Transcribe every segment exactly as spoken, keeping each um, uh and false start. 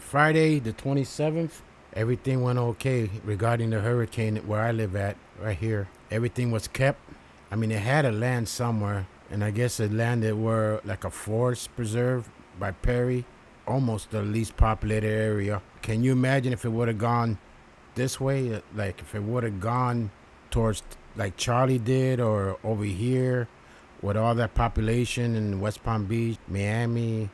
Friday the twenty-seventh, everything went okay regarding the hurricane where I live at, right here. Everything was kept. I mean, it had to land somewhere, and I guess it landed where like a forest preserve by Perry, almost the least populated area. Can you imagine if it would have gone this way? Like if it would have gone towards like Charlie did, or over here with all that population in West Palm Beach, Miami,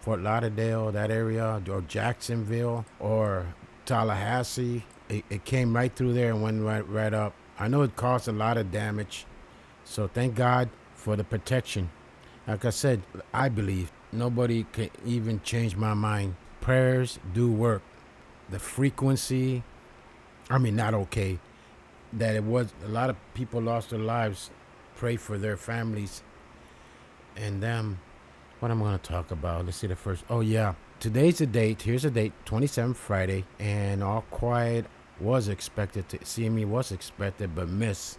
Fort Lauderdale, that area, or Jacksonville, or Tallahassee. It, it came right through there and went right, right up. I know it caused a lot of damage, so thank God for the protection. Like I said, I believe nobody can even change my mind. Prayers do work. The frequency, I mean, not okay. That it was, a lot of people lost their lives. Pray for their families. And um, what I'm going to talk about, let's see the first. Oh, yeah. Today's the date. Here's the date, twenty-seventh, Friday. And all quiet was expected to, C M E was expected, but missed.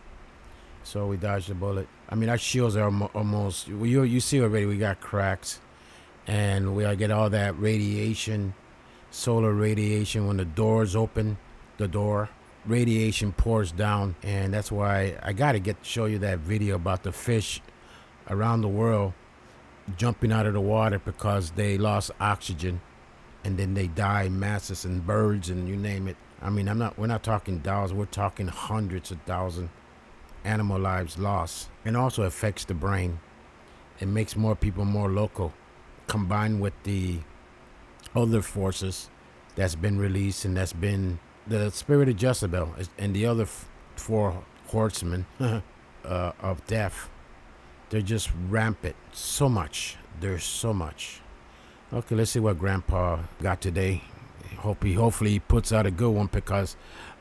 So we dodged the bullet. I mean, our shields are almost, you, you see already, we got cracks. And we get all that radiation, solar radiation when the doors open, the door. Radiation pours down, and that's why I gotta get show you that video about the fish around the world jumping out of the water because they lost oxygen, and then they die in masses, and birds and you name it. I mean, I'm not we're not talking thousands, we're talking hundreds of thousands animal lives lost, and also affects the brain. It makes more people more local, combined with the other forces that's been released, and that's been the spirit of Jezebel and the other four horsemen uh, of death. They're just rampant. So much. There's so much. Okay, let's see what Grandpa got today. Hope he, hopefully he puts out a good one, because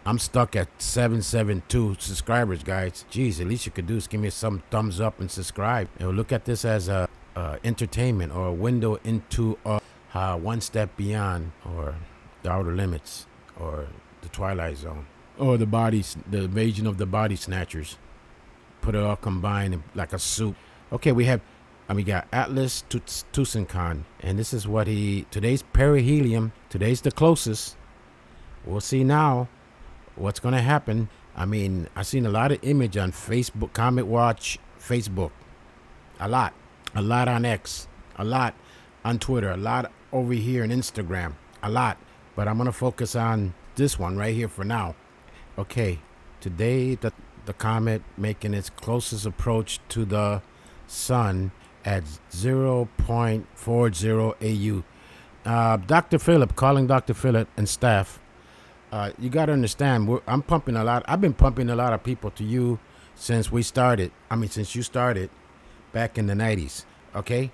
I'm stuck at seven seventy-two subscribers, guys. Jeez, at least you could do is give me some thumbs up and subscribe. And look at this as a, a entertainment, or a window into a, uh, one step beyond, or the outer limits, or the Twilight Zone, or the bodies, the invasion of the body snatchers. Put it all combined like a soup. Okay, we have, I mean, we got Atlas Tsuchinshan, and this is what he, today's perihelion, today's the closest. We'll see now what's gonna happen. I mean, I've seen a lot of image on Facebook, Comet Watch, Facebook, a lot, a lot on X, a lot on Twitter, a lot over here on Instagram, a lot. But I'm gonna focus on this one right here for now. Okay, today the, the comet making its closest approach to the sun at zero point four zero A U. Uh, Doctor Philip, calling Doctor Philip and staff. Uh, you gotta understand, we're, I'm pumping a lot. I've been pumping a lot of people to you since we started. I mean, since you started back in the nineties. Okay,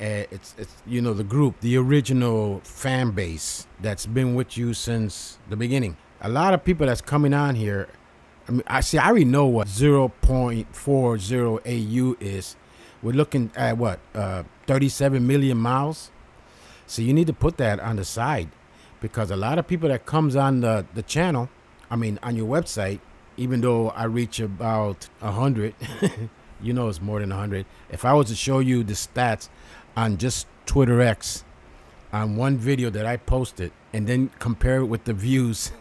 uh, it's it's you know, the group, the original fan base that's been with you since the beginning. A lot of people that's coming on here, I mean, I see, I already know what zero point four zero A U is. We're looking at what, uh, thirty-seven million miles. So you need to put that on the side, because a lot of people that comes on the, the channel, I mean, on your website, even though I reach about a hundred, you know, it's more than a hundred. If I was to show you the stats on just Twitter X, on one video that I posted, and then compare it with the views,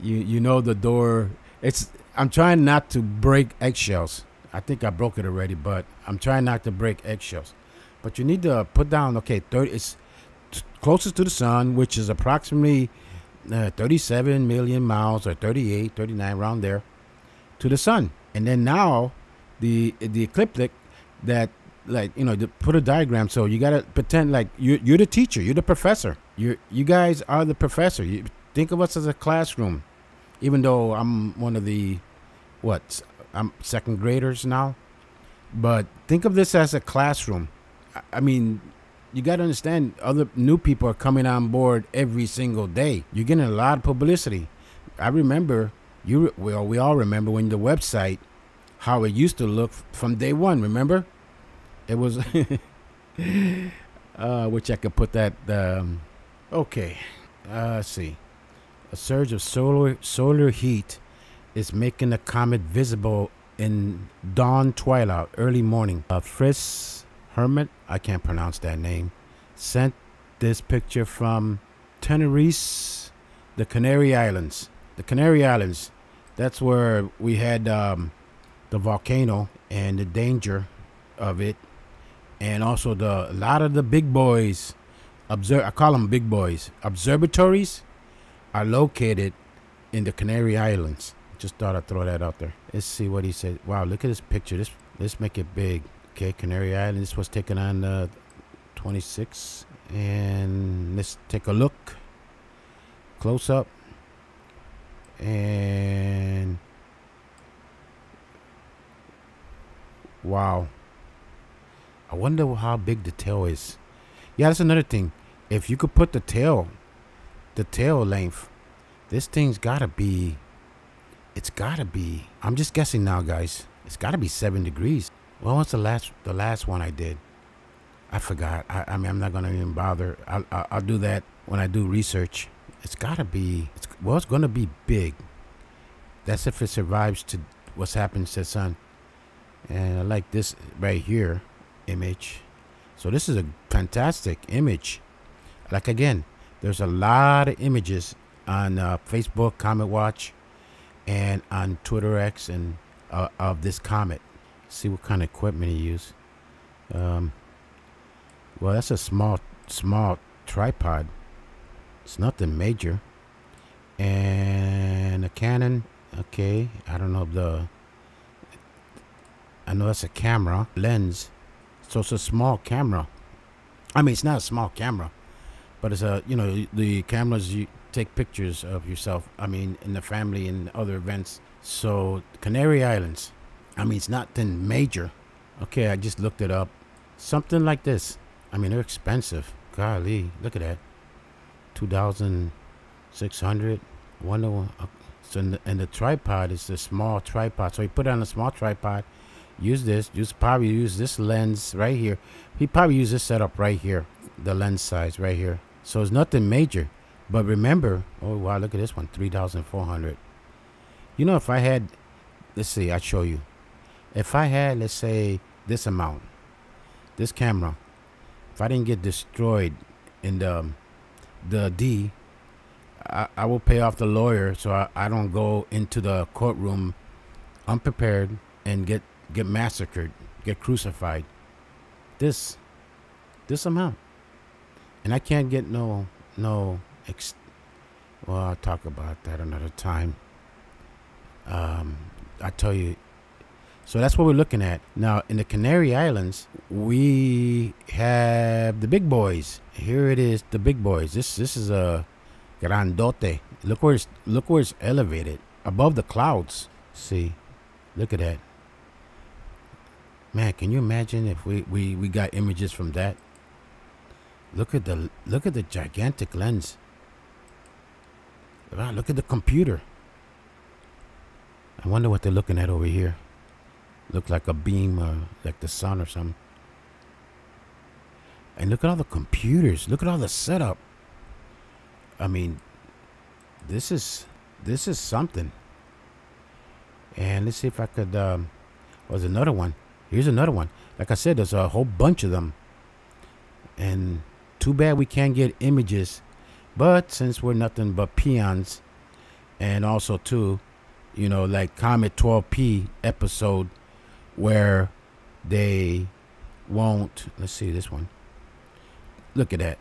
you you know the door. It's, I'm trying not to break eggshells. I think I broke it already, but I'm trying not to break eggshells. But you need to put down, okay, thirty. It's closest to the sun, which is approximately uh, thirty-seven million miles, or thirty-eight, thirty-nine, around there, to the sun. And then now, the the ecliptic that, like, you know, to put a diagram. So you gotta pretend like you're, you're the teacher, you're the professor, you you guys are the professor. You think of us as a classroom, even though I'm one of the, what, I'm second graders now, but think of this as a classroom. I mean, you gotta understand, other new people are coming on board every single day. You're getting a lot of publicity. I remember, you well, we all remember when the website, how it used to look from day one, remember? It was, uh, which I could put that, um, okay, uh, let's see. A surge of solar solar heat is making the comet visible in dawn twilight, early morning. Uh, Fritz Helmut, I can't pronounce that name, sent this picture from Tenerife, the Canary Islands. The Canary Islands, that's where we had um, the volcano and the danger of it, and also the a lot of the big boys, observe I call them big boys, observatories are located in the Canary Islands. Just thought I'd throw that out there. Let's see what he said. Wow, look at this picture. This let's make it big. Okay, Canary Island. This was taken on the twenty-sixth, and let's take a look close up. And wow, I wonder how big the tail is. Yeah, that's another thing. If you could put the tail, the tail length, this thing's gotta be, it's gotta be, I'm just guessing now, guys, it's gotta be seven degrees. Well, what's the last the last one I did? I forgot. I, I mean, I'm not gonna even bother. I'll, I'll do that when I do research. It's gotta be, it's, well, it's gonna be big. That's if it survives to what's happened to the sun. And I like this right here image. So this is a fantastic image. Like again, there's a lot of images on uh, Facebook Comet Watch and on Twitter X and uh, of this comet. See what kind of equipment he used. Um, well, that's a small, small tripod. It's nothing major. And a cannon. Okay, I don't know the, I know that's a camera lens. So it's a small camera. I mean, it's not a small camera, but it's a, you know, the cameras you take pictures of yourself, I mean, in the family and other events. So Canary Islands, I mean, it's nothing major. Okay, I just looked it up. Something like this. I mean, they're expensive. Golly, look at that. two thousand six hundred dollars. Wonder one. So in the, and the tripod is the small tripod. So he put it on a small tripod. Use this. Use probably use this lens right here. He probably used this setup right here. The lens size right here. So it's nothing major. But remember, oh wow, look at this one, three thousand four hundred dollars. You know, if I had, let's see, I'll show you. If I had, let's say, this amount, this camera, if I didn't get destroyed in the the D, I, I will pay off the lawyer so I, I don't go into the courtroom unprepared and get get massacred, get crucified. This, this amount, and I can't get no no. Ex well, I'll talk about that another time. Um, I tell you. So that's what we're looking at. Now, in the Canary Islands, we have the big boys. Here it is, the big boys. This this is a grandote. Look where it's, look where it's elevated, above the clouds. See, look at that. Man, can you imagine if we, we, we got images from that? Look at the look at the gigantic lens. Wow, look at the computer. I wonder what they're looking at over here. Look like a beam, or like the sun or something. And look at all the computers. Look at all the setup. I mean, this is this is something. And let's see if I could. Um, oh, there's another one. Here's another one. Like I said, there's a whole bunch of them. And too bad we can't get images. But since we're nothing but peons, and also too, you know, like Comet twelve P episode, where they won't, let's see this one. Look at that.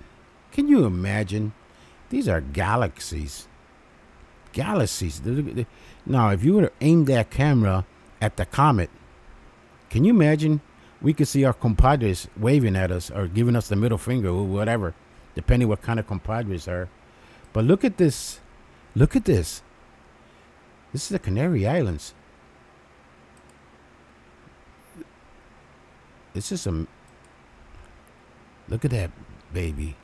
Can you imagine? These are galaxies. Galaxies. Now, if you were to aim that camera at the comet, can you imagine? We could see our compadres waving at us or giving us the middle finger or whatever, depending what kind of compadres are. But look at this. Look at this. This is the Canary Islands. This is some. Look at that, baby.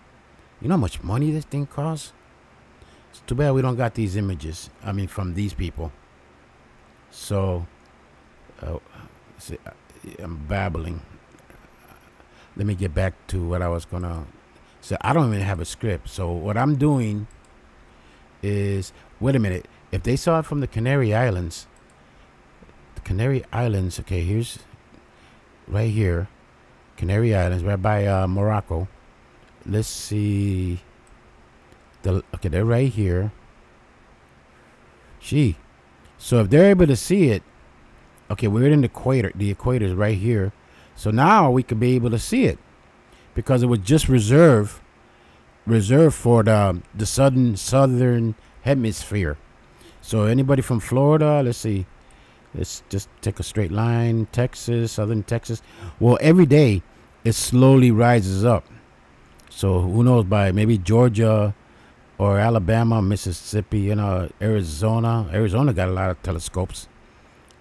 You know how much money this thing costs? It's too bad we don't got these images. I mean, from these people. So, uh, see, I'm babbling. Let me get back to what I was gonna say. I don't even have a script. So what I'm doing is, wait a minute. If they saw it from the Canary Islands, the Canary Islands. Okay, here's right here, Canary Islands, right by uh, Morocco, let's see. The, okay, they're right here. Gee. So if they're able to see it, okay, we're in the equator. The equator is right here. So now we could be able to see it because it was just reserved, reserved for the the southern southern hemisphere. So anybody from Florida, let's see, let's just take a straight line. Texas, southern Texas. Well, every day it slowly rises up. So who knows, by maybe Georgia or Alabama, Mississippi, you know, Arizona. Arizona got a lot of telescopes,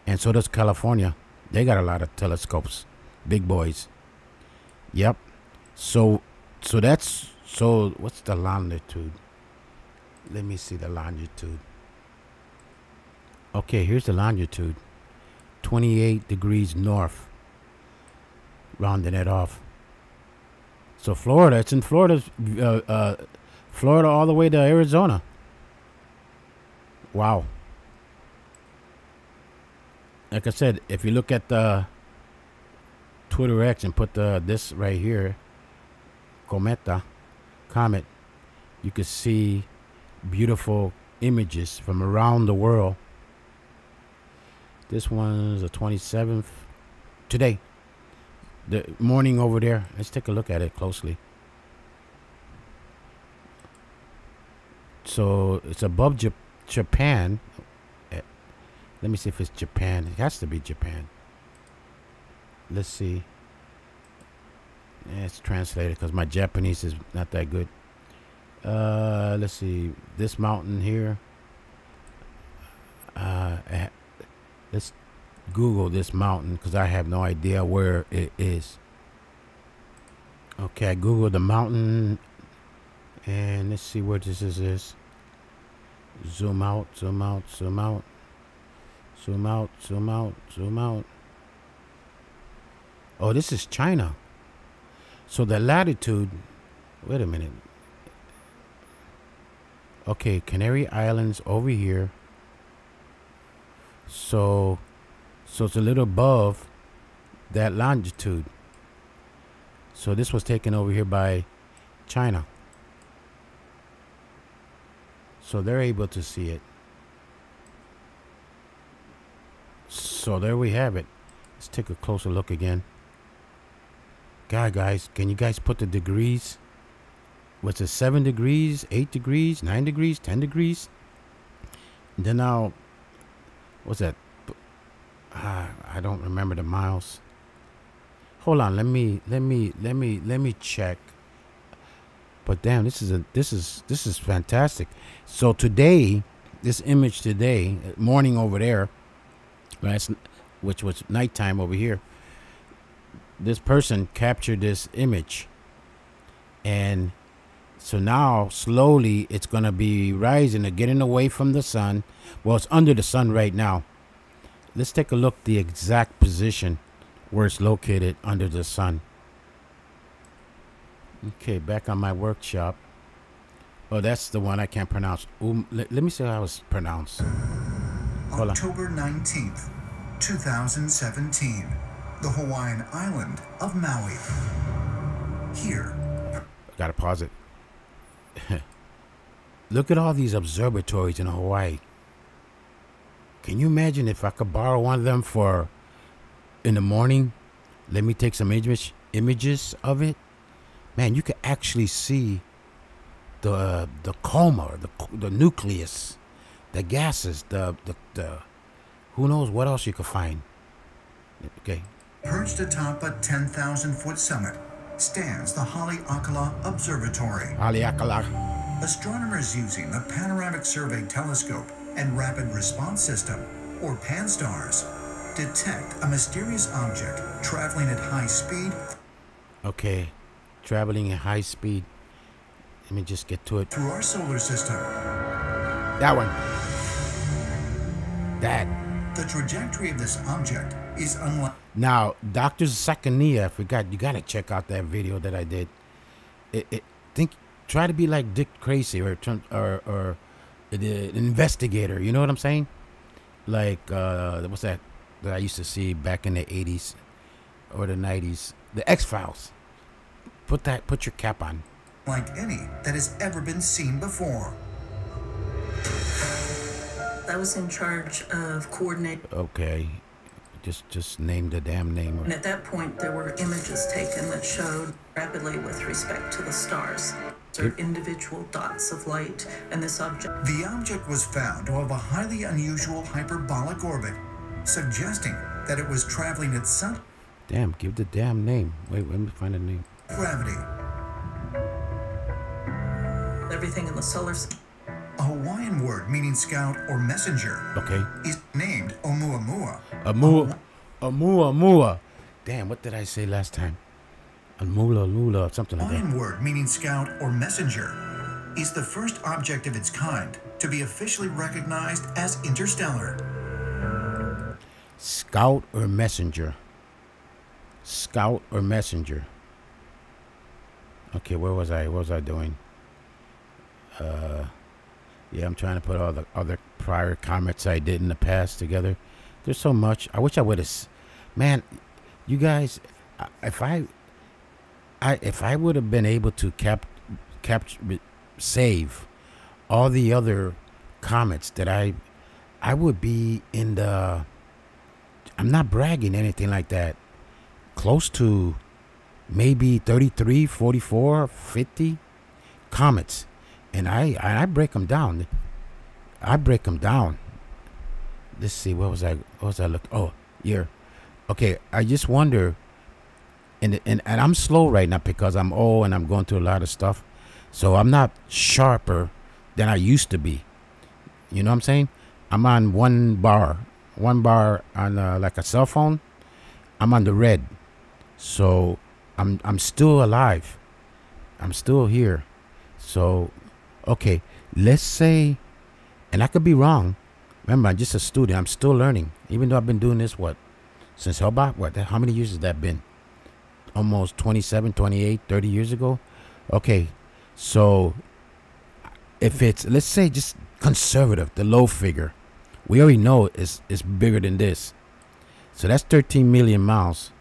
and so does California. They got a lot of telescopes. Big boys. Yep. So so that's so what's the longitude? Let me see the longitude. Okay, here's the longitude. twenty-eight degrees north. Rounding it off. So Florida, it's in Florida uh, uh Florida all the way to Arizona. Wow. Like I said, if you look at the Twitter X and put the this right here, Cometa, comet, you can see beautiful images from around the world. This one's the twenty-seventh today, the morning over there. Let's take a look at it closely. So it's above J Japan. Let me see if it's Japan. It has to be Japan. Let's see. Yeah, it's translated because my Japanese is not that good. Uh, let's see. This mountain here. Uh, let's Google this mountain because I have no idea where it is. Okay, I Googled the mountain. And let's see where this is. is. Zoom out, zoom out, zoom out. Zoom out, zoom out, zoom out. Oh, this is China. So the latitude, wait a minute. Okay, Canary Islands over here. So, so it's a little above that longitude. So this was taken over here by China. So they're able to see it. So there we have it. Let's take a closer look again. God, guys, can you guys put the degrees? What's it, seven degrees, eight degrees, nine degrees, ten degrees? And then now, what's that? Ah, I don't remember the miles. Hold on, let me, let me, let me, let me check. But damn, this is a, this is, this is fantastic. So today, this image today, morning over there, last, which was nighttime over here. This person captured this image, and so now slowly it's going to be rising or getting away from the sun. Well, it's under the sun right now. Let's take a look at the exact position where it's located under the sun. Okay, back on my workshop. Oh, that's the one I can't pronounce. Ooh, let, let me see how it's pronounced. October nineteenth two thousand seventeen, the Hawaiian island of Maui. Here. Gotta pause it. Look at all these observatories in Hawaii. Can you imagine if I could borrow one of them for in the morning? Let me take some image, images of it. Man, you can actually see the the coma, the the nucleus, the gases, the the, the who knows what else you could find. Okay. Perched atop a ten thousand foot summit stands the Haleakala Observatory. Haleakala. Astronomers using the Panoramic Survey Telescope and Rapid Response System, or Pan-STARRS, detect a mysterious object traveling at high speed. Okay, traveling at high speed. Let me just get to it. Through our solar system. That one. That. The trajectory of this object is unlike. Now, Doctor Sakania, I forgot, you gotta check out that video that I did. It, it think try to be like Dick Tracy or or or the investigator. You know what I'm saying? Like uh, what's that that I used to see back in the eighties or the nineties? The X Files. Put that. Put your cap on. like any that has ever been seen before. I was in charge of coordinating. Okay, just just name the damn name. And at that point, there were images taken that showed rapidly with respect to the stars. They're individual dots of light, and this object. The object was found to have a highly unusual hyperbolic orbit, suggesting that it was traveling at sun. Damn, give the damn name. Wait, let me find a name. Gravity. Everything in the solar system. A Hawaiian word meaning scout or messenger. Okay. Is named Oumuamua. Oumuamua. Oumuamua. Damn, what did I say last time? Amula Lula, something like that. Hawaiian word meaning scout or messenger is the first object of its kind to be officially recognized as interstellar. Scout or messenger. Scout or messenger. Okay, where was I? What was I doing? Uh, yeah, I'm trying to put all the other prior comments I did in the past together. There's so much. I wish I would have. Man, you guys, if I. I, if I would have been able to cap, cap, save all the other comments that I, I would be in the, I'm not bragging anything like that, close to maybe thirty-three, forty-four, fifty comments. And I, I break them down. I break them down. Let's see, what was I, what was I looking, oh, yeah. Okay, I just wonder. And, and and I'm slow right now because I'm old and I'm going through a lot of stuff, so I'm not sharper than I used to be. You know what I'm saying? I'm on one bar, one bar on uh, like a cell phone. I'm on the red, so I'm I'm still alive. I'm still here. So, okay, let's say, and I could be wrong. Remember, I'm just a student. I'm still learning, even though I've been doing this what since how about what? How many years has that been? Almost twenty-seven, twenty-eight, thirty years ago. Okay, so if it's, let's say, just conservative, the low figure, we already know it's, it's bigger than this. So that's thirteen million miles.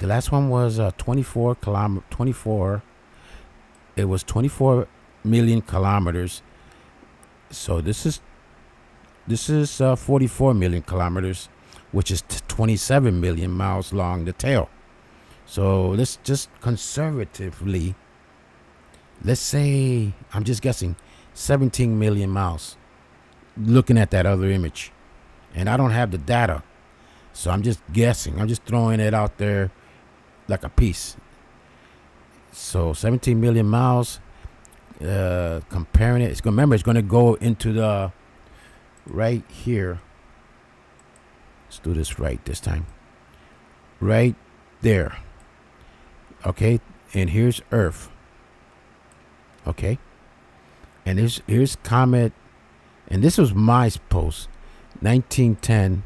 The last one was uh, twenty-four kilometers, twenty-four. It was twenty-four million kilometers. So this is, this is uh, forty-four million kilometers, which is twenty-seven million miles long, the tail. So let's just conservatively, let's say, I'm just guessing, seventeen million miles, looking at that other image. And I don't have the data, so I'm just guessing. I'm just throwing it out there like a piece. So seventeen million miles, uh, comparing it. It's gonna, remember, it's going to go into the right here. Let's do this right this time. Right there. Okay, and here's Earth. Okay, and here's, here's Comet, and this was my post, nineteen ten,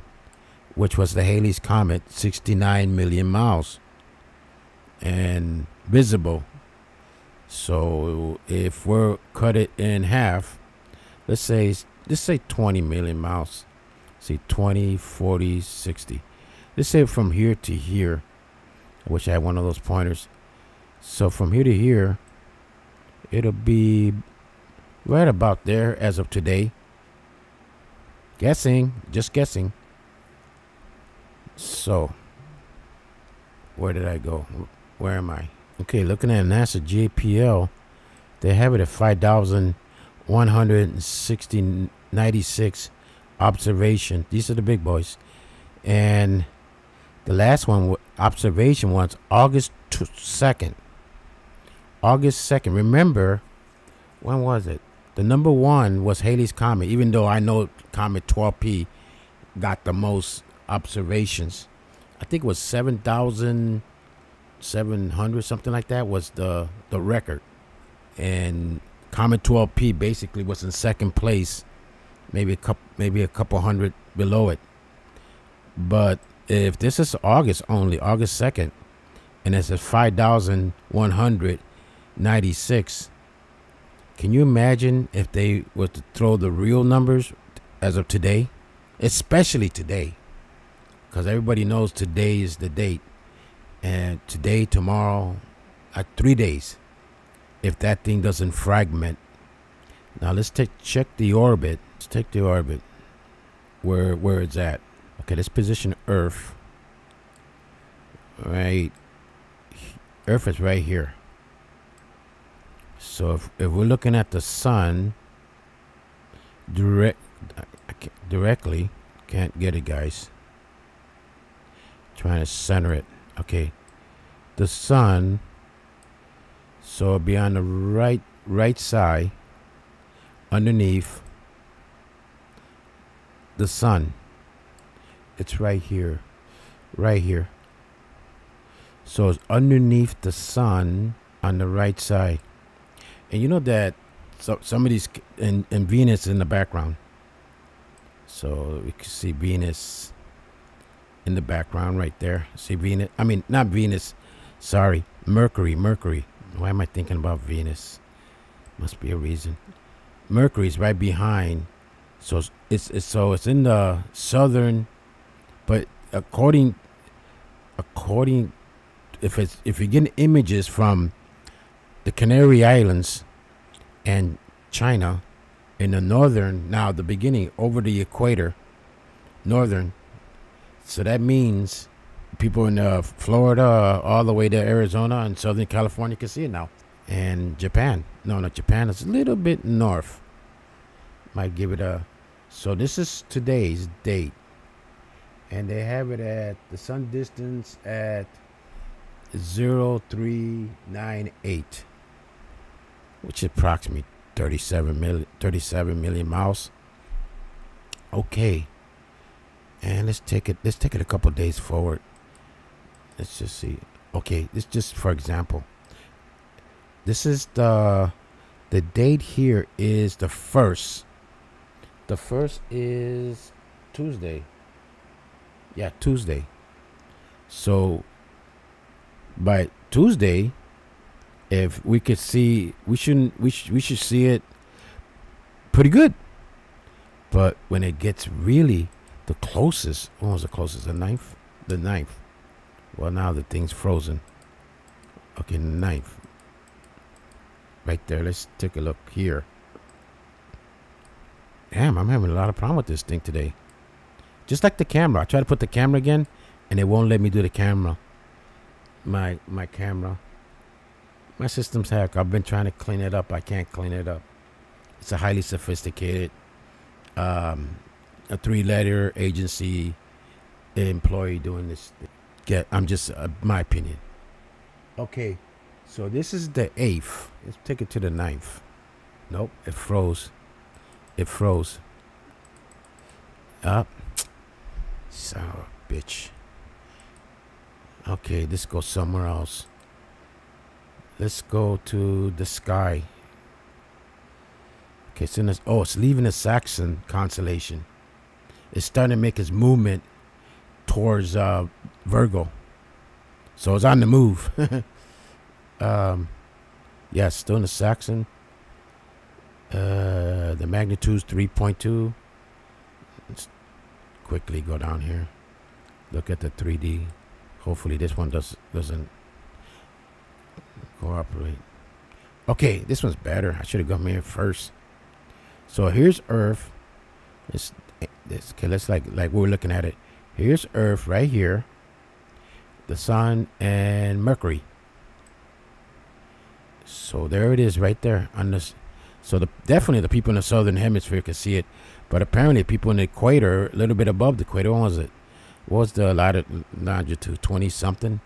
which was the Halley's Comet, sixty-nine million miles, and visible. So if we're cut it in half, let's say, let's say twenty million miles, say twenty, forty, sixty. Let's say from here to here. I wish I had one of those pointers. So from here to here, it'll be right about there as of today. Guessing, just guessing. So, where did I go? Where am I? Okay, looking at NASA J P L, they have it at five thousand one hundred ninety-six observations. These are the big boys. And the last one, observation was August second. August second. Remember, when was it? The number one was Halley's Comet, even though I know Comet twelve P got the most observations. I think it was seven thousand seven hundred, something like that, was the, the record. And Comet twelve P basically was in second place, maybe a couple, maybe a couple hundred below it. But if this is August only, August second, and it says five thousand one hundred ninety-six, can you imagine if they were to throw the real numbers as of today? Especially today, because everybody knows today is the date. And today, tomorrow, uh, three days. if that thing doesn't fragment. Now let's take check the orbit. Let's take the orbit where where it's at. Okay, let's position Earth. Right, Earth is right here. So if, if we're looking at the sun direct I can't, directly, can't get it, guys. Trying to center it. Okay, the sun. So it'll be on the right right side, underneath the sun. It's right here, right here. So it's underneath the sun on the right side. And you know that so some of these, and, and Venus in the background. So you can see Venus in the background right there. See Venus, I mean, not Venus, sorry, Mercury, Mercury. Why am I thinking about Venus? Must be a reason. Mercury's right behind. So it's, it's so it's in the southern, but according, according, if it's, if you're getting images from the Canary Islands and China in the northern, now the beginning over the equator, northern. So that means people in uh, Florida, all the way to Arizona and Southern California can see it now. And Japan, no, not Japan, it's a little bit north. Might give it a, so this is today's date. And they have it at the sun distance at zero three nine eight, which is approximately thirty-seven million miles. Okay, and let's take it let's take it a couple days forward. Let's just see. Okay, this just for example, this is the the date here is the first the first is Tuesday. Yeah, Tuesday. So by Tuesday, if we could see, we shouldn't, we should, we should see it pretty good. But when it gets really the closest, what was the closest? The ninth, the ninth. Well, now the thing's frozen. Okay, ninth. Right there. Let's take a look here. Damn, I'm having a lot of problem with this thing today. Just like the camera, I try to put the camera again, and it won't let me do the camera. my my camera my system's hacked. I've been trying to clean it up. I can't clean it up. It's a highly sophisticated um a three-letter agency employee doing this thing. Get I'm just uh, my opinion. Okay, so this is the eighth. Let's take it to the ninth. Nope, it froze. It froze up. Uh, son of a bitch. Okay, let's go somewhere else. Let's go to the sky. Okay, it's in this, oh, it's leaving the Saxon constellation. It's starting to make its movement towards uh, Virgo. So it's on the move. um, yeah, it's still in the Saxon. Uh, the magnitude's three point two. Let's quickly go down here. Look at the three D. Hopefully this one does, doesn't cooperate. Okay, this one's better. I should have come here first. So here's Earth. It's, it's, okay, let's like, like we're looking at it. Here's Earth right here. The sun and Mercury. So there it is right there. On this, so the, definitely the people in the southern hemisphere can see it. But apparently people in the equator, a little bit above the equator, what was it? What's the longitude? twenty something.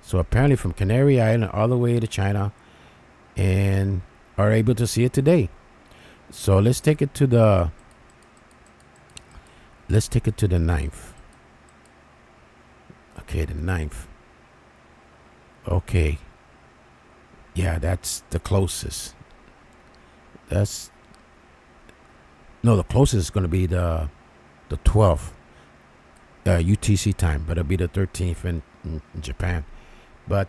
So apparently from Canary Island all the way to China, and are able to see it today. So let's take it to the let's take it to the ninth. Okay, the ninth. Okay, yeah, that's the closest. That's no, the closest is going to be the the twelfth. Uh, U T C time, but it'll be the thirteenth in, in Japan. But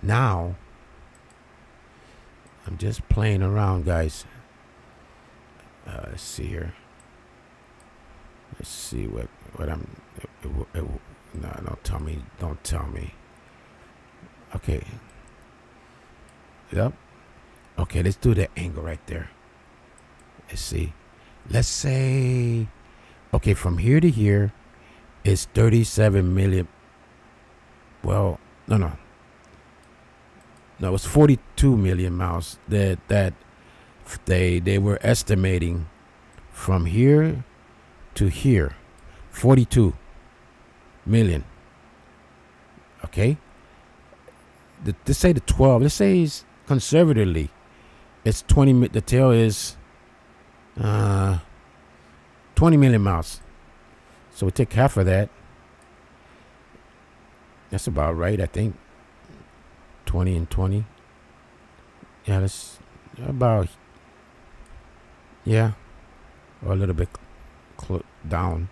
now I'm just playing around, guys. Uh, let's see here. Let's see what what I'm. It, it, it, no, don't tell me. Don't tell me. Okay. Yep. Okay, let's do the angle right there. Let's see. Let's say, okay, from here to here is thirty-seven million. Well, no, no. No, it's forty-two million miles that that they they were estimating from here to here. forty-two million. Okay. The, let's say the twelve. Let's say it's conservatively, it's twenty. The tail is uh, twenty million miles. So we take half of that. That's about right, I think. twenty and twenty. Yeah, that's about. Yeah, or a little bit cl down.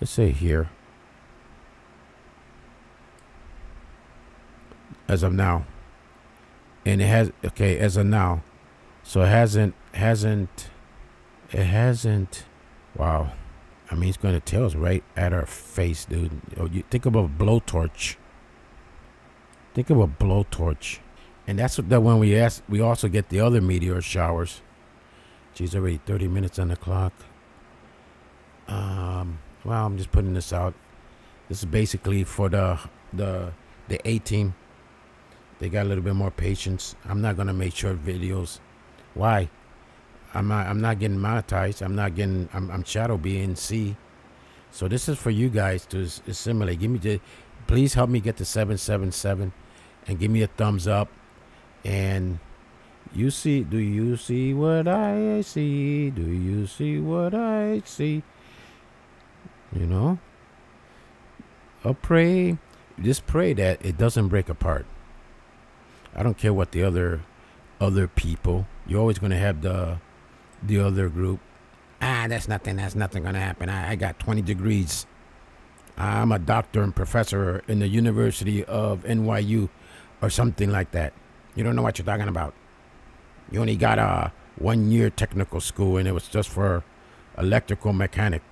Let's say here. As of now, and it has okay. As of now, so it hasn't, hasn't, it hasn't. Wow, I mean, it's going to tell us right at our face, dude. Oh, you think of a blowtorch. Think of a blowtorch, and that's what that when we ask, we also get the other meteor showers. Geez, already thirty minutes on the clock. Um, well, I'm just putting this out. This is basically for the the the A team. They got a little bit more patience. I'm not gonna make short videos. Why? I'm not. I'm not getting monetized. I'm not getting. I'm, I'm shadow B N C. So this is for you guys to assimilate. Give me the. Please help me get to seven seven seven, and give me a thumbs up. And you see? Do you see what I see? Do you see what I see? You know. I pray. Just pray that it doesn't break apart. I don't care what the other other people. You're always gonna have the the other group. Ah, that's nothing. That's nothing gonna happen. I, I got twenty degrees. I'm a doctor and professor in the University of N Y U, or something like that. You don't know what you're talking about. You only got a one-year technical school, and it was just for electrical mechanic.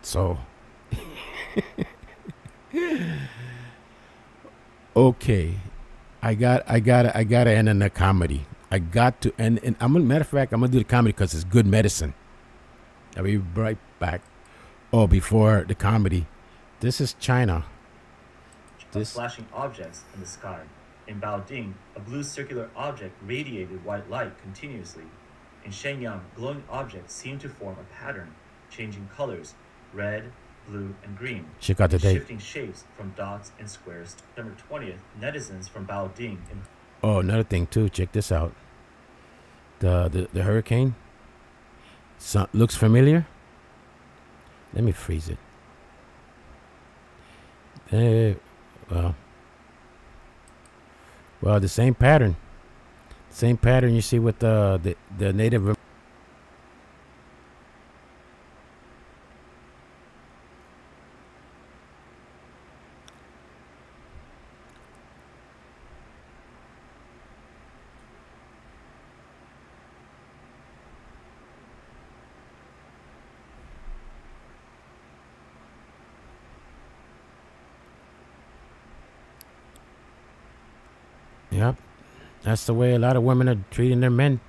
So. Okay. I got, I got, I got to end in a comedy. I got to end, and I'm gonna, matter of fact, I'm gonna do the comedy because it's good medicine. I'll be right back. Oh, before the comedy, this is China. This flashing objects in the sky. In Baoding, a blue circular object radiated white light continuously. In Shenyang, glowing objects seemed to form a pattern, changing colors: red, blue, and green. Check out the date. Shifting shapes from dots and squares. September twentieth, netizens from Baoding. Oh, another thing too. Check this out. The the, the hurricane. So, looks familiar. Let me freeze it. Uh, well, well, the same pattern, same pattern you see with the the, the Native. Yep, that's the way a lot of women are treating their men,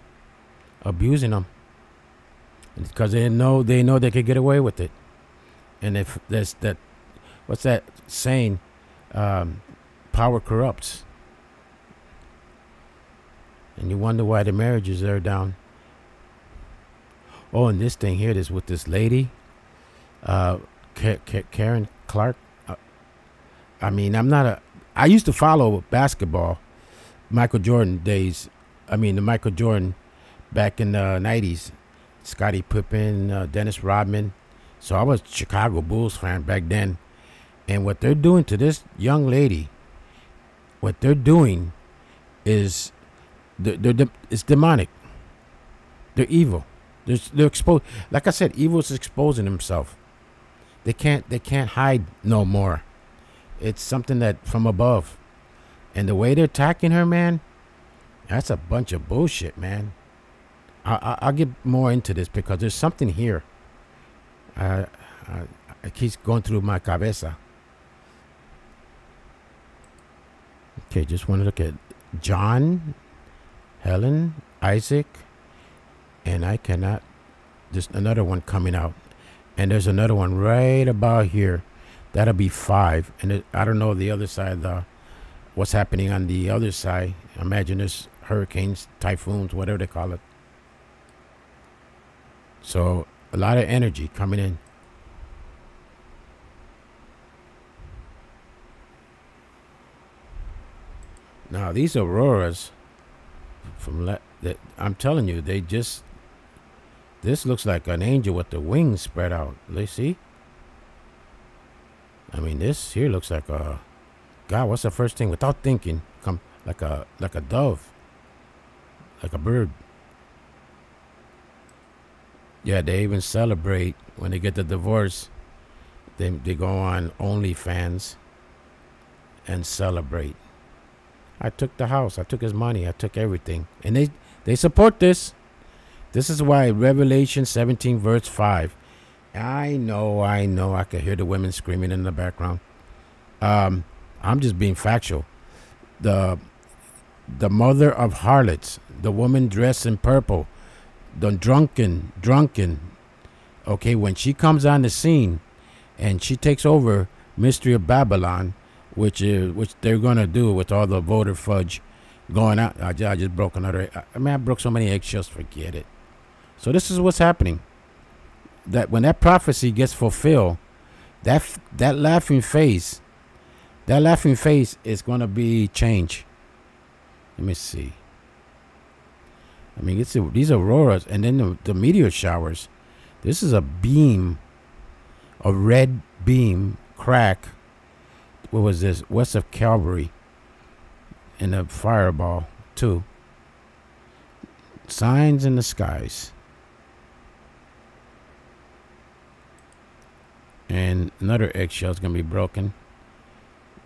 abusing them, because they know they know they could get away with it. And if there's that, what's that saying? Um, power corrupts, and you wonder why the marriages are down. Oh, and this thing here, this with this lady, uh, Karen Clark. Uh, I mean, I'm not a. I used to follow basketball. Michael Jordan days, I mean the Michael Jordan back in the nineties, Scottie Pippen, uh, Dennis Rodman. So I was a Chicago Bulls fan back then. And what they're doing to this young lady, what they're doing is they're, they're de it's demonic. They're evil. They're, they're exposed. Like I said, evil is exposing himself. They can't they can't hide no more. It's something that from above. And the way they're attacking her, man, that's a bunch of bullshit, man. I, I, I'll get more into this because there's something here. Uh, I, I keeps going through my cabeza. Okay, just want to look at John, Helen, Isaac, and I cannot, there's another one coming out. And there's another one right about here. That'll be five. And it, I don't know the other side, the, what's happening on the other side. Imagine there's hurricanes, typhoons, whatever they call it. So a lot of energy coming in. Now these auroras from le that I'm telling you, they just, this looks like an angel with the wings spread out. Let's see. I mean, this here looks like a, God, what's the first thing without thinking? Come like a like a dove, like a bird. Yeah, they even celebrate when they get the divorce. They they go on OnlyFans and celebrate. I took the house, I took his money, I took everything. And they, they support this. This is why Revelation seventeen verse five. I know, I know, I can hear the women screaming in the background. Um, I'm just being factual. The, the mother of harlots, the woman dressed in purple, the drunken, drunken. Okay, when she comes on the scene and she takes over Mystery of Babylon, which is which they're gonna do with all the voter fudge going out. I just, I just broke another. I mean, I broke so many eggshells. Forget it. So this is what's happening. That when that prophecy gets fulfilled, that that laughing face, that laughing face is gonna be changed. Let me see. I mean, it's these auroras and then the, the meteor showers. This is a beam, a red beam crack. What was this? West of Calvary. And a fireball, too. Signs in the skies. And another eggshell is going to be broken.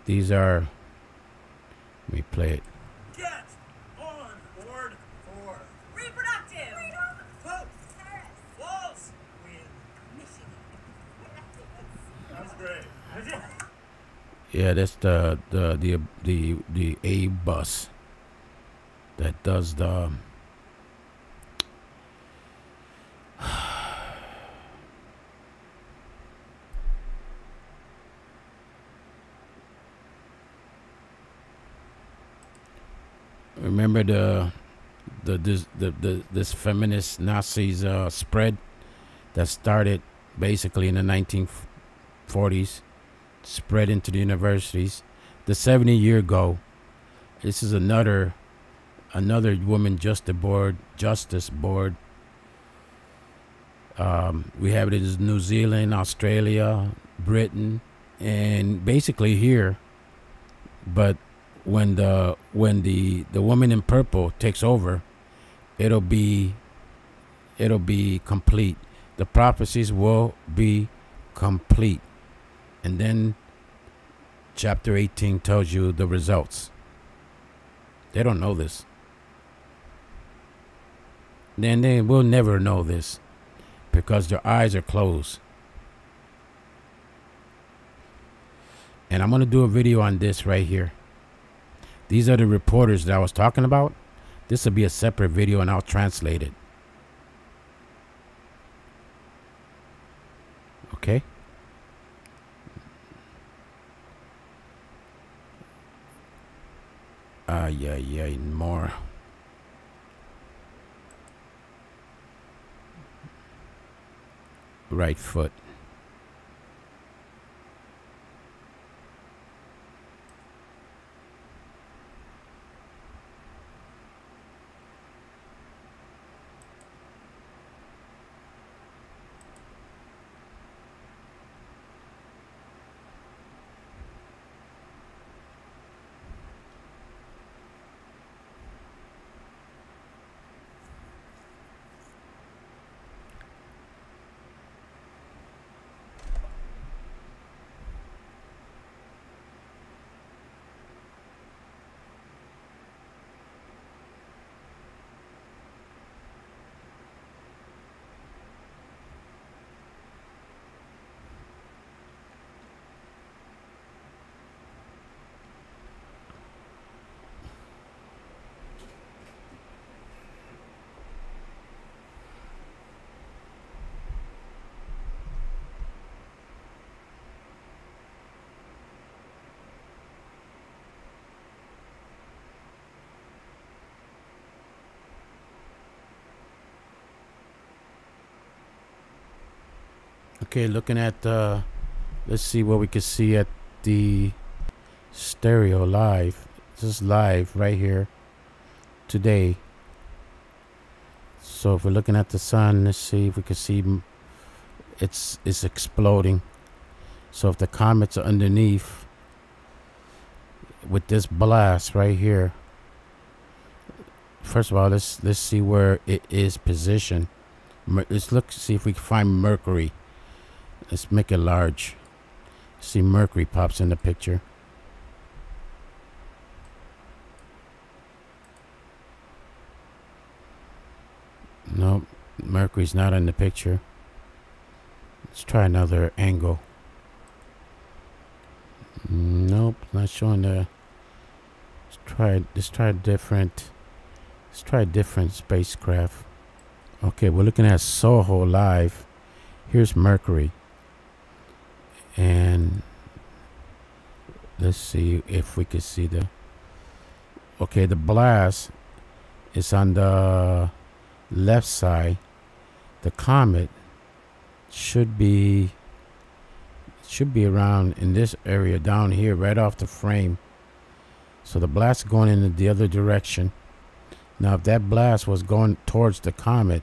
These are... Let me play it. Get on board for... Reproductive! Freedom! Vote! Walls! Win! That's great. Yeah, that's the the the the the A U bus that does the remember the the this the, the this feminist Nazis uh, spread that started basically in the nineteen forties. Spread into the universities, the seventy year go. This is another another woman justice board justice board. Um, we have it in New Zealand, Australia, Britain, and basically here. But when the when the the woman in purple takes over, it'll be it'll be complete. The prophecies will be complete. And then chapter eighteen tells you the results. They don't know this. Then they will never know this because their eyes are closed. And I'm going to do a video on this right here. These are the reporters that I was talking about. This will be a separate video and I'll translate it. Okay. Ah, uh, yeah, yeah, more. Right foot. Okay, looking at the, let's see what we can see at the stereo live. This is live right here today. So if we're looking at the sun, let's see if we can see it's it's exploding. So if the comets are underneath with this blast right here, first of all, let's let's see where it is positioned. Let's look, see if we can find Mercury. Let's make it large. See, Mercury pops in the picture. Nope, Mercury's not in the picture. Let's try another angle. Nope, not showing the. Let's try. Let's try different. Let's try different spacecraft. Okay, we're looking at SOHO live. Here's Mercury. And let's see if we can see the. Okay, the blast is on the left side. The comet should be. Should be around in this area down here, right off the frame. So the blast is going in the other direction. Now, if that blast was going towards the comet,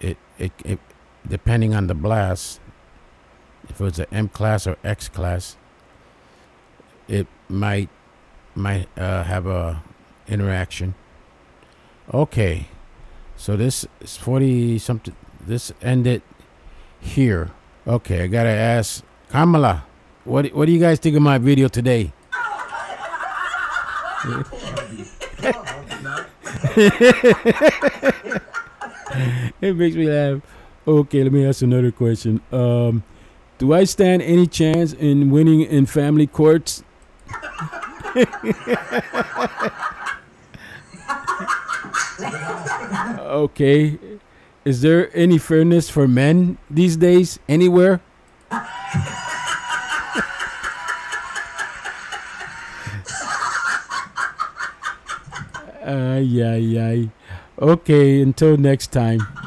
it it, it depending on the blast, if it was an M class or X class, it might might uh, have a interaction. Okay, so this is forty something. This ended here. Okay, I gotta ask Kamala, what what do you guys think of my video today? It makes me laugh. Okay, let me ask another question. Um, do I stand any chance in winning in family courts? Okay. Is there any fairness for men these days anywhere? Ay, ay, ay. Okay, until next time.